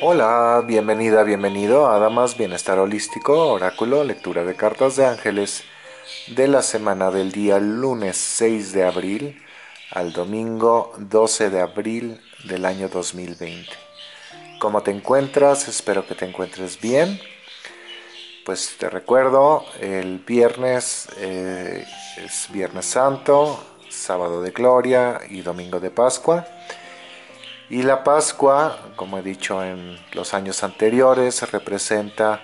Hola, bienvenida, bienvenido a Damas Bienestar Holístico, Oráculo, Lectura de Cartas de Ángeles de la semana del día lunes 6 de abril al domingo 12 de abril del año 2020. ¿Cómo te encuentras? Espero que te encuentres bien. Pues te recuerdo, el viernes es Viernes Santo, Sábado de Gloria y Domingo de Pascua. Y la Pascua, como he dicho en los años anteriores, representa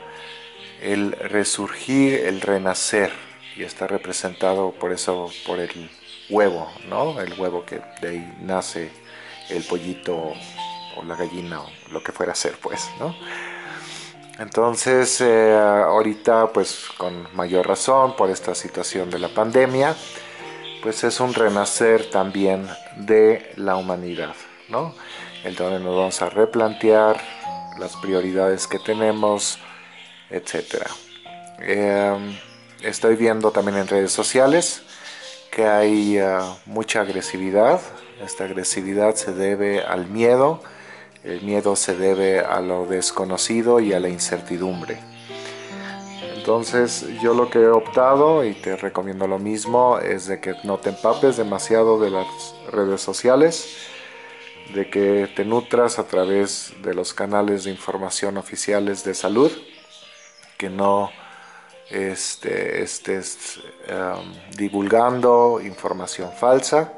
el resurgir, el renacer. Y está representado por eso, por el huevo, ¿no? El huevo que de ahí nace el pollito o la gallina o lo que fuera a ser, pues, ¿no? Entonces, ahorita, pues, con mayor razón por esta situación de la pandemia, pues es un renacer también de la humanidad, ¿no? Entonces nos vamos a replantear las prioridades que tenemos, etc. Estoy viendo también en redes sociales que hay mucha agresividad. Esta agresividad se debe al miedo. El miedo se debe a lo desconocido y a la incertidumbre. Entonces yo lo que he optado, y te recomiendo lo mismo, es de que no te empapes demasiado de las redes sociales, de que te nutras a través de los canales de información oficiales de salud, que no estés divulgando información falsa.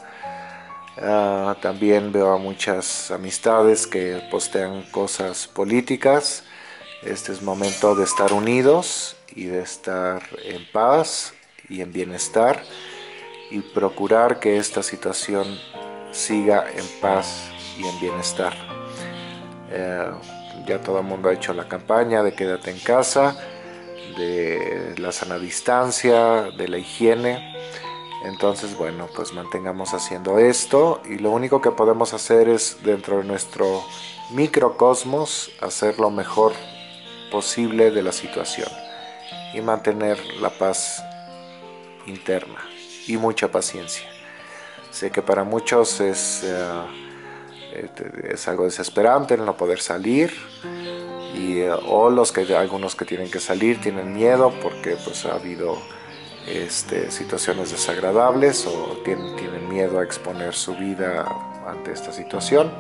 También veo a muchas amistades que postean cosas políticas. Este es momento de estar unidos y de estar en paz y en bienestar y procurar que esta situación siga en paz y en bienestar. Ya todo el mundo ha hecho la campaña de quédate en casa, de la sana distancia, de la higiene. Entonces, bueno, pues mantengamos haciendo esto, y lo único que podemos hacer es, dentro de nuestro microcosmos, hacer lo mejor posible de la situación y mantener la paz interna y mucha paciencia. Sé que para muchos es algo desesperante el no poder salir, y o algunos que tienen que salir tienen miedo porque pues ha habido situaciones desagradables, o tienen miedo a exponer su vida ante esta situación.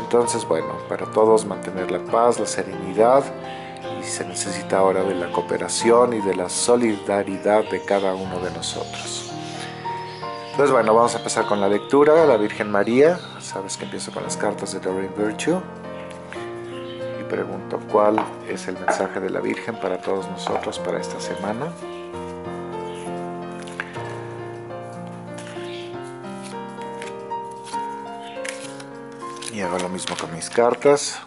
Entonces, bueno, para todos mantener la paz, la serenidad, y se necesita ahora de la cooperación y de la solidaridad de cada uno de nosotros. Entonces, bueno, vamos a empezar con la lectura de la Virgen María. Sabes que empiezo con las cartas de Doreen Virtue. Y pregunto cuál es el mensaje de la Virgen para todos nosotros para esta semana. Y hago lo mismo con mis cartas.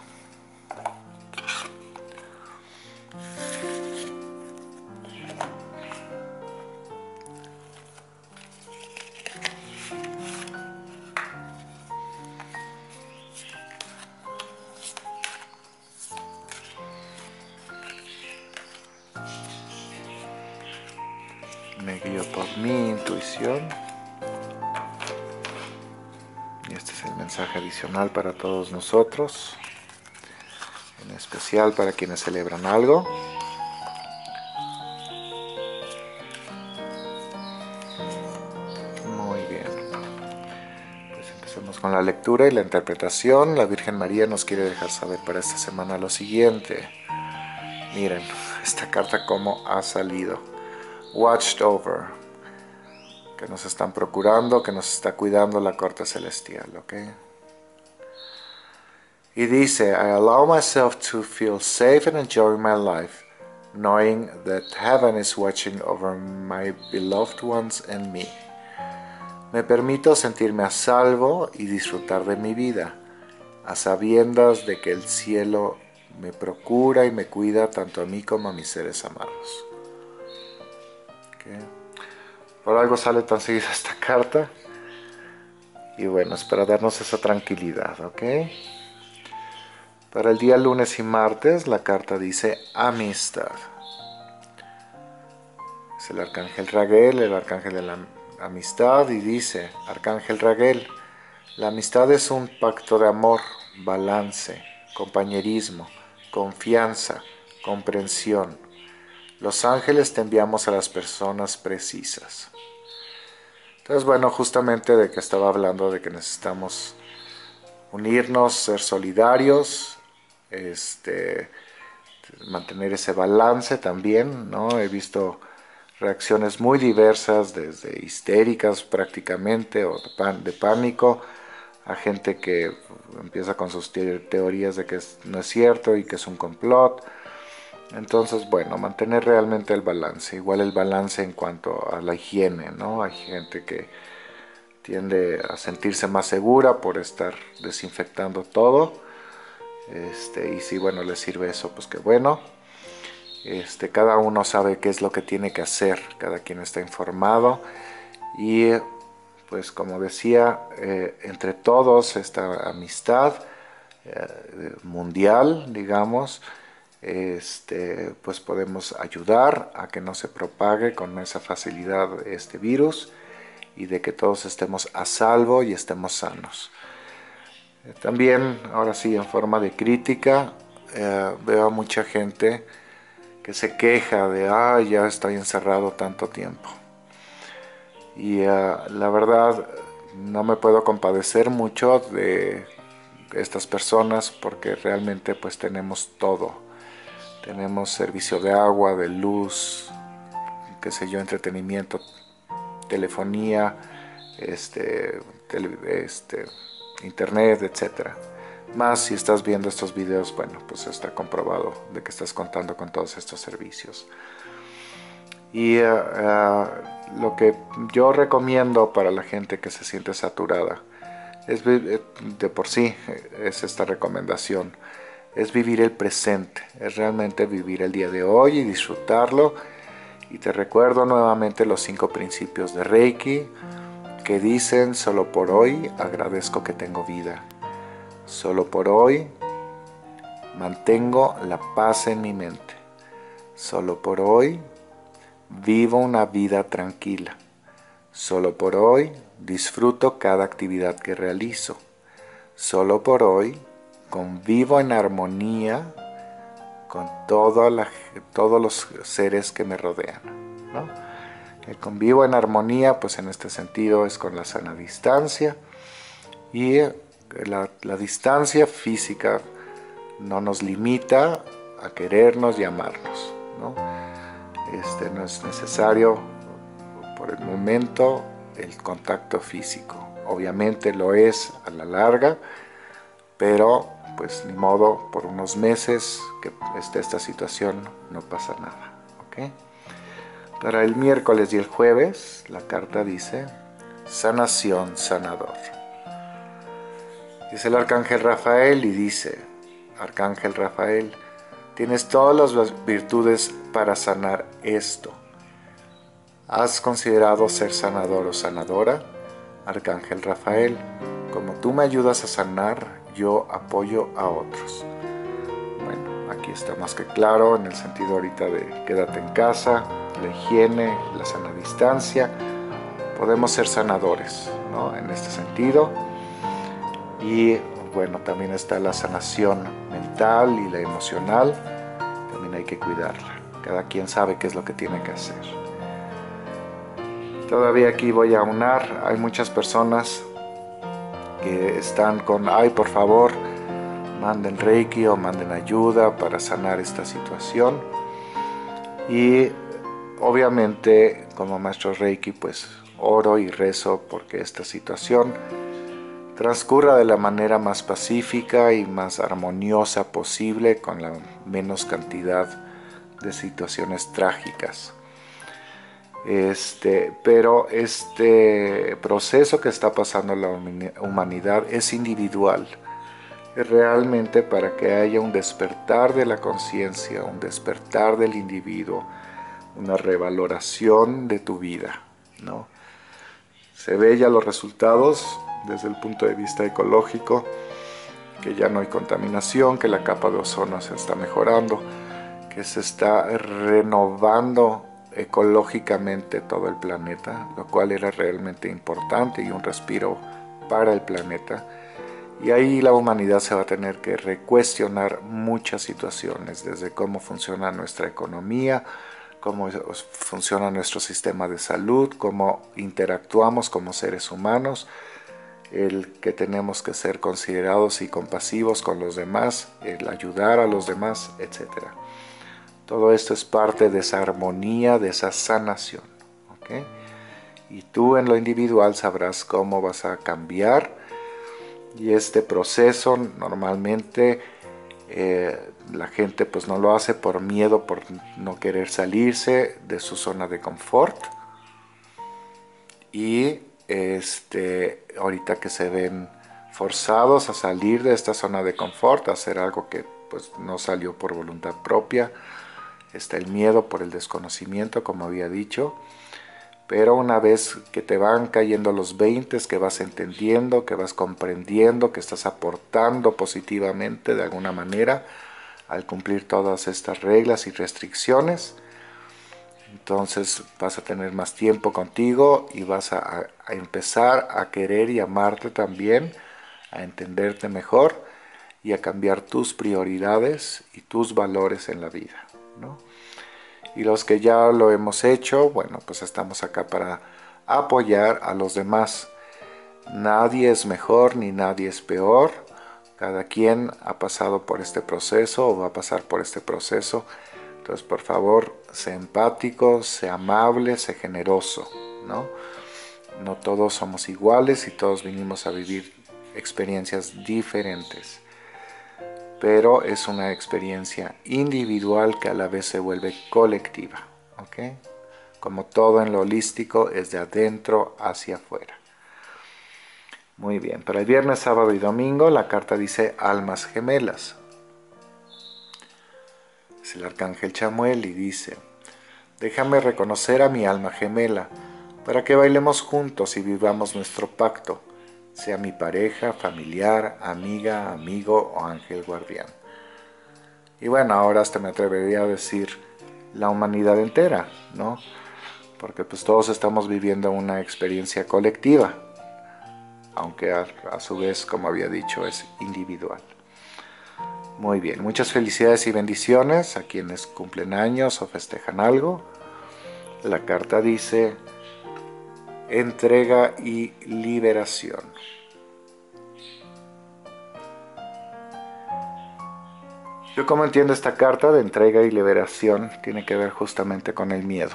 Me guío por mi intuición. Y este es el mensaje adicional para todos nosotros, en especial para quienes celebran algo. Muy bien. Pues empecemos con la lectura y la interpretación. La Virgen María nos quiere dejar saber para esta semana lo siguiente. Miren esta carta cómo ha salido. Watched over, que nos están procurando, que nos está cuidando la corte celestial, ¿ok? Y dice, I allow myself to feel safe and enjoy my life, knowing that heaven is watching over my beloved ones and me. Me permito sentirme a salvo y disfrutar de mi vida, a sabiendas de que el cielo me procura y me cuida tanto a mí como a mis seres amados. Okay. Por algo sale tan seguida esta carta, y bueno, es para darnos esa tranquilidad, ¿ok? Para el día lunes y martes la carta dice amistad. Es el Arcángel Raguel, el Arcángel de la Amistad, y dice, Arcángel Raguel, la amistad es un pacto de amor, balance, compañerismo, confianza, comprensión. Los ángeles te enviamos a las personas precisas. Entonces, bueno, justamente de que estaba hablando, de que necesitamos unirnos, ser solidarios, mantener ese balance también, ¿no? He visto reacciones muy diversas, desde histéricas prácticamente, o de pánico, a gente que empieza con sus teorías de que no es cierto y que es un complot. Entonces, bueno, mantener realmente el balance, igual el balance en cuanto a la higiene, ¿no? Hay gente que tiende a sentirse más segura por estar desinfectando todo, y si, bueno, les sirve eso, pues qué bueno. Cada uno sabe qué es lo que tiene que hacer, cada quien está informado y, pues como decía, entre todos esta amistad mundial, digamos, pues podemos ayudar a que no se propague con esa facilidad este virus y de que todos estemos a salvo y estemos sanos. También, ahora sí, en forma de crítica, veo a mucha gente que se queja de, ya estoy encerrado tanto tiempo. Y la verdad, no me puedo compadecer mucho de estas personas porque realmente pues tenemos todo. Tenemos servicio de agua, de luz, qué sé yo, entretenimiento, telefonía, internet, etcétera. Más si estás viendo estos videos, bueno, pues está comprobado de que estás contando con todos estos servicios. Y lo que yo recomiendo para la gente que se siente saturada, es de por sí es esta recomendación, es vivir el presente, es realmente vivir el día de hoy y disfrutarlo. Y te recuerdo nuevamente los 5 principios de Reiki, que dicen: solo por hoy agradezco que tengo vida. Solo por hoy mantengo la paz en mi mente. Solo por hoy vivo una vida tranquila. Solo por hoy disfruto cada actividad que realizo. Solo por hoy convivo en armonía con todos los seres que me rodean, ¿no? El convivo en armonía, pues en este sentido es con la sana distancia, y la distancia física no nos limita a querernos y amarnos, ¿no? No es necesario por el momento el contacto físico. Obviamente lo es a la larga, pero pues ni modo, por unos meses que esté esta situación no pasa nada, ¿ok? Para el miércoles y el jueves la carta dice: sanación, sanador. Es el Arcángel Rafael y dice: Arcángel Rafael, tienes todas las virtudes para sanar esto. ¿Has considerado ser sanador o sanadora? Arcángel Rafael, como tú me ayudas a sanar, yo apoyo a otros. Bueno, aquí está más que claro en el sentido ahorita de quédate en casa, la higiene, la sana distancia. Podemos ser sanadores, ¿no? En este sentido. Y bueno, también está la sanación mental y la emocional. También hay que cuidarla. Cada quien sabe qué es lo que tiene que hacer. Todavía aquí voy a unar. Hay muchas personas que están con, por favor, manden Reiki o manden ayuda para sanar esta situación. Y obviamente, como maestro Reiki, pues oro y rezo porque esta situación transcurra de la manera más pacífica y más armoniosa posible, con la menos cantidad de situaciones trágicas. Pero este proceso que está pasando la humanidad es individual. Es realmente para que haya un despertar de la conciencia, un despertar del individuo, una revaloración de tu vida, ¿no? Se ve ya los resultados desde el punto de vista ecológico, que ya no hay contaminación, que la capa de ozono se está mejorando, que se está renovando ecológicamente todo el planeta, lo cual era realmente importante y un respiro para el planeta. Y ahí la humanidad se va a tener que recuestionar muchas situaciones, desde cómo funciona nuestra economía, cómo funciona nuestro sistema de salud, cómo interactuamos como seres humanos, el que tenemos que ser considerados y compasivos con los demás, el ayudar a los demás, etc. Todo esto es parte de esa armonía, de esa sanación, ¿ok? Y tú en lo individual sabrás cómo vas a cambiar. Y este proceso normalmente la gente pues no lo hace por miedo, por no querer salirse de su zona de confort. Y ahorita que se ven forzados a salir de esta zona de confort, a hacer algo que pues no salió por voluntad propia, está el miedo por el desconocimiento, como había dicho. Pero una vez que te van cayendo los 20, que vas entendiendo, que vas comprendiendo, que estás aportando positivamente de alguna manera al cumplir todas estas reglas y restricciones, entonces vas a tener más tiempo contigo y vas a empezar a querer y amarte también, a entenderte mejor y a cambiar tus prioridades y tus valores en la vida, ¿no? Y los que ya lo hemos hecho, bueno, pues estamos acá para apoyar a los demás. Nadie es mejor ni nadie es peor. Cada quien ha pasado por este proceso o va a pasar por este proceso. Entonces, por favor, sé empático, sé amable, sé generoso, ¿no? No todos somos iguales y todos vinimos a vivir experiencias diferentes. Pero es una experiencia individual que a la vez se vuelve colectiva, ¿ok? Como todo en lo holístico, es de adentro hacia afuera. Muy bien, para el viernes, sábado y domingo la carta dice almas gemelas. Es el Arcángel Chamuel y dice: déjame reconocer a mi alma gemela, para que bailemos juntos y vivamos nuestro pacto. Sea mi pareja, familiar, amiga, amigo o ángel guardián. Y bueno, ahora hasta me atrevería a decir la humanidad entera, ¿no? Porque pues todos estamos viviendo una experiencia colectiva, aunque a su vez, como había dicho, es individual. Muy bien, muchas felicidades y bendiciones a quienes cumplen años o festejan algo. La carta dice: entrega y liberación. Yo como entiendo esta carta de entrega y liberación, tiene que ver justamente con el miedo.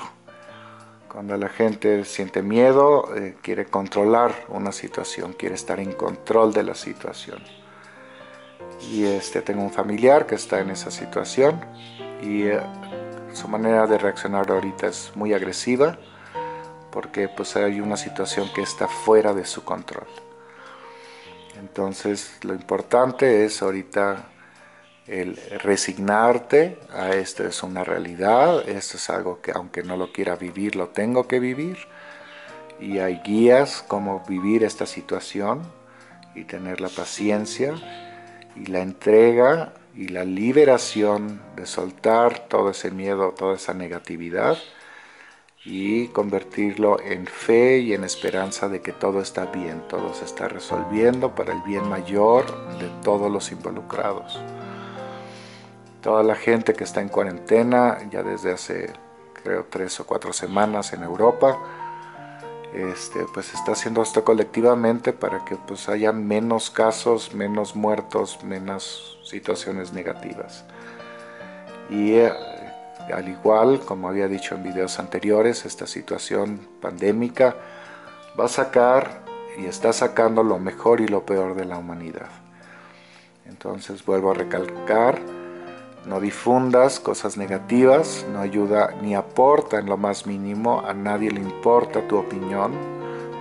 Cuando la gente siente miedo, quiere controlar una situación, quiere estar en control de la situación. Y tengo un familiar que está en esa situación y su manera de reaccionar ahorita es muy agresiva, porque pues hay una situación que está fuera de su control. Entonces lo importante es ahorita el resignarte a esto. Es una realidad, esto es algo que aunque no lo quiera vivir, lo tengo que vivir, y hay guías cómo vivir esta situación y tener la paciencia y la entrega y la liberación de soltar todo ese miedo, toda esa negatividad, y convertirlo en fe y en esperanza de que todo está bien, todo se está resolviendo para el bien mayor de todos los involucrados. Toda la gente que está en cuarentena, ya desde hace creo 3 o 4 semanas en Europa, pues está haciendo esto colectivamente para que pues haya menos casos, menos muertos, menos situaciones negativas. Y al igual, como había dicho en videos anteriores, esta situación pandémica va a sacar y está sacando lo mejor y lo peor de la humanidad. Entonces vuelvo a recalcar, no difundas cosas negativas, no ayuda ni aporta en lo más mínimo, a nadie le importa tu opinión,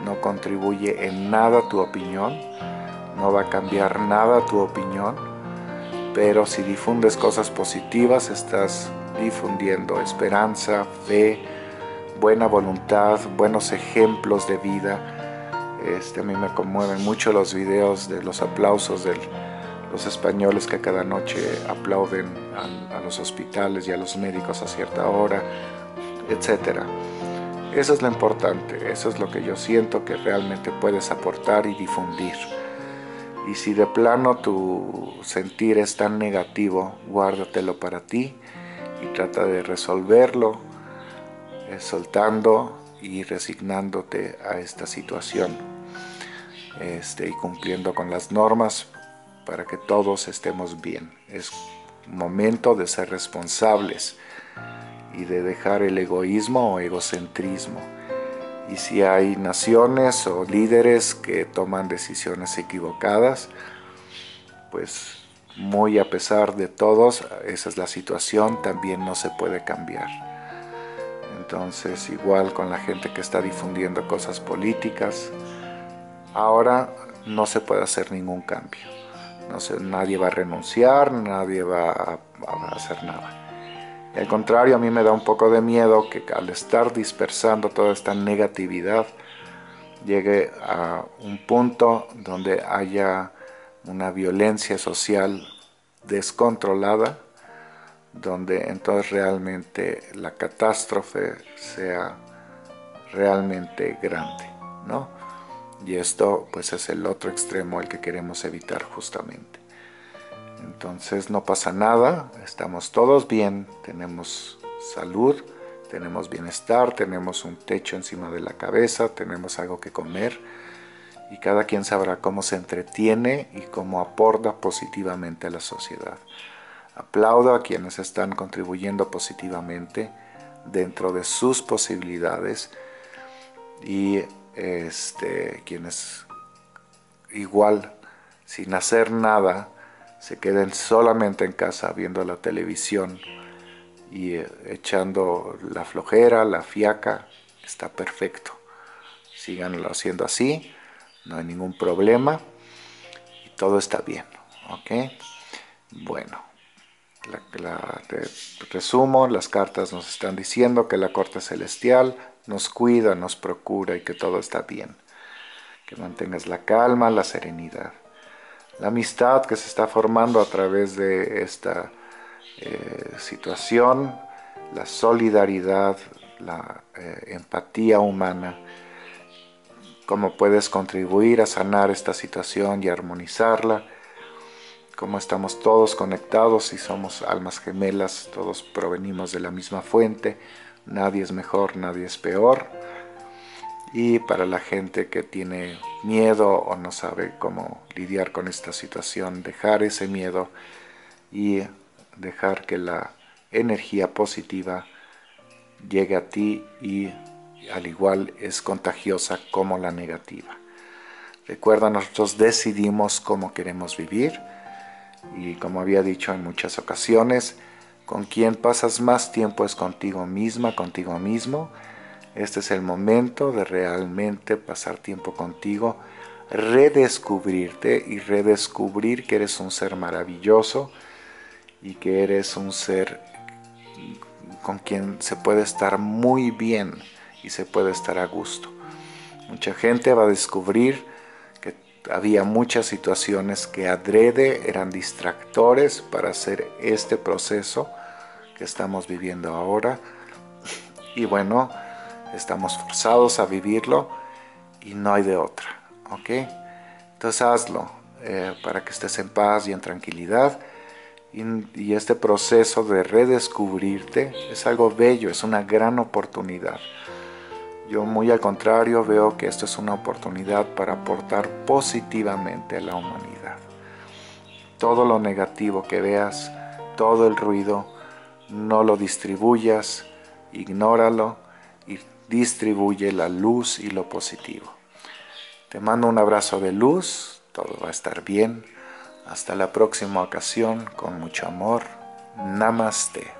no contribuye en nada tu opinión, no va a cambiar nada tu opinión, pero si difundes cosas positivas estás difundiendo esperanza, fe, buena voluntad, buenos ejemplos de vida. A mí me conmueven mucho los videos de los aplausos de los españoles que cada noche aplauden a los hospitales y a los médicos a cierta hora, etc. Eso es lo importante, eso es lo que yo siento que realmente puedes aportar y difundir. Y si de plano tu sentir es tan negativo, guárdatelo para ti y trata de resolverlo, soltando y resignándote a esta situación, y cumpliendo con las normas para que todos estemos bien. Es momento de ser responsables y de dejar el egoísmo o egocentrismo. Y si hay naciones o líderes que toman decisiones equivocadas, pues muy a pesar de todos, esa es la situación, también no se puede cambiar. Entonces, igual con la gente que está difundiendo cosas políticas, ahora no se puede hacer ningún cambio. No sé, nadie va a renunciar, nadie va a hacer nada. Y al contrario, a mí me da un poco de miedo que al estar dispersando toda esta negatividad llegue a un punto donde haya una violencia social descontrolada, donde entonces realmente la catástrofe sea realmente grande, ¿no? Y esto pues es el otro extremo, el que queremos evitar justamente. Entonces no pasa nada, estamos todos bien, tenemos salud, tenemos bienestar, tenemos un techo encima de la cabeza, tenemos algo que comer, y cada quien sabrá cómo se entretiene y cómo aporta positivamente a la sociedad. Aplaudo a quienes están contribuyendo positivamente dentro de sus posibilidades, y quienes igual sin hacer nada se queden solamente en casa viendo la televisión y echando la flojera, la fiaca, está perfecto. Síganlo haciendo así, no hay ningún problema y todo está bien, ¿ok? Bueno, te resumo, las cartas nos están diciendo que la corte celestial nos cuida, nos procura y que todo está bien. Que mantengas la calma, la serenidad. La amistad que se está formando a través de esta situación, la solidaridad, la empatía humana, cómo puedes contribuir a sanar esta situación y armonizarla, cómo estamos todos conectados y somos almas gemelas, todos provenimos de la misma fuente, nadie es mejor, nadie es peor. Y para la gente que tiene miedo o no sabe cómo lidiar con esta situación, dejar ese miedo y dejar que la energía positiva llegue a ti, y al igual es contagiosa como la negativa. Recuerda, nosotros decidimos cómo queremos vivir, y como había dicho en muchas ocasiones, con quien pasas más tiempo es contigo misma, contigo mismo. Este es el momento de realmente pasar tiempo contigo, redescubrirte y redescubrir que eres un ser maravilloso y que eres un ser con quien se puede estar muy bien y se puede estar a gusto. Mucha gente va a descubrir que había muchas situaciones que adrede eran distractores para hacer este proceso que estamos viviendo ahora. Y bueno, estamos forzados a vivirlo y no hay de otra, ¿ok? Entonces hazlo para que estés en paz y en tranquilidad. Y este proceso de redescubrirte es algo bello, es una gran oportunidad. Yo muy al contrario veo que esto es una oportunidad para aportar positivamente a la humanidad. Todo lo negativo que veas, todo el ruido, no lo distribuyas, ignóralo. Distribuye la luz y lo positivo. Te mando un abrazo de luz, todo va a estar bien. Hasta la próxima ocasión, con mucho amor. Namaste.